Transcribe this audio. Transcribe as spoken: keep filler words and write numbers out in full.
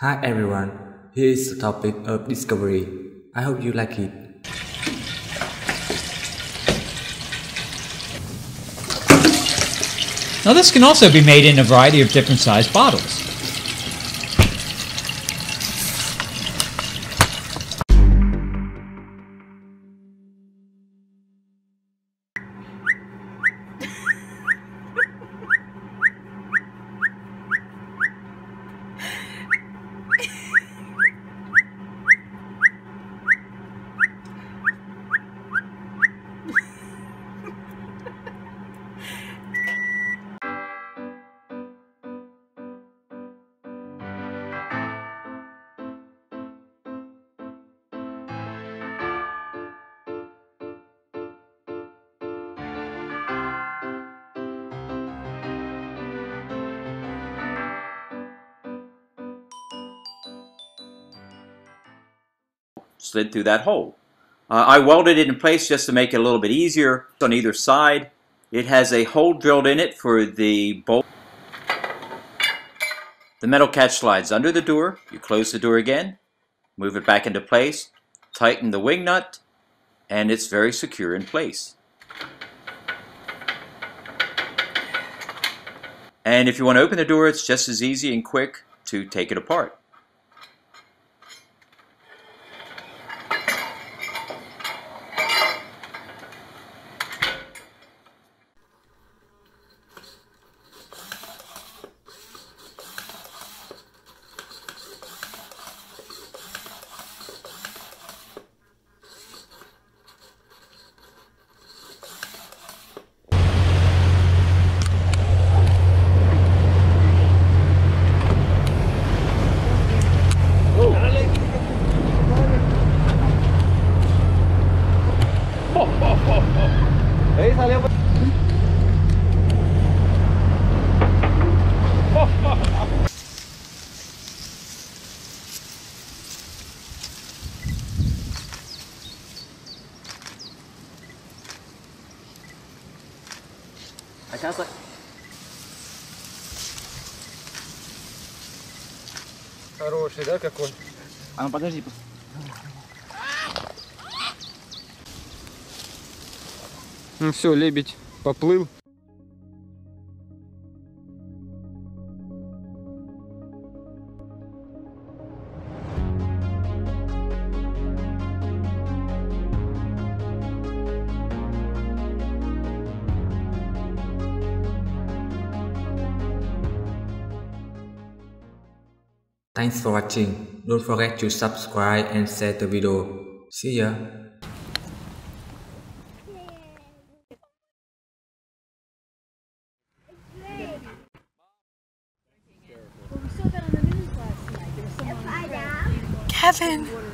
Hi everyone, here is the topic of Discovery. I hope you like it. Now this can also be made in a variety of different sized bottles. Slid through that hole. Uh, I welded it in place just to make it a little bit easier on either side. It has a hole drilled in it for the bolt. The metal catch slides under the door. You close the door again, move it back into place, tighten the wing nut, and it's very secure in place. And if you want to open the door, it's just as easy and quick to take it apart. I can't like. Хороший, да, какой? А ну подожди. Ну все, лебедь поплыл. Thanks for watching. Don't forget to subscribe and share the video. See ya! Kevin!